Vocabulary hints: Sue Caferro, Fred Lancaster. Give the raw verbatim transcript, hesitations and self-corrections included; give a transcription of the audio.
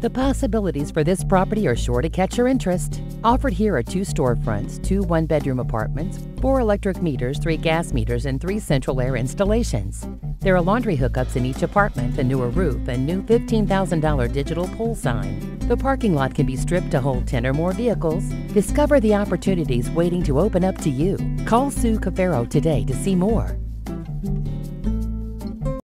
The possibilities for this property are sure to catch your interest. Offered here are two storefronts, two one-bedroom apartments, four electric meters, three gas meters, and three central air installations. There are laundry hookups in each apartment, a newer roof, and new fifteen thousand dollar digital pole sign. The parking lot can be stripped to hold ten or more vehicles. Discover the opportunities waiting to open up to you. Call Sue Caferro today to see more.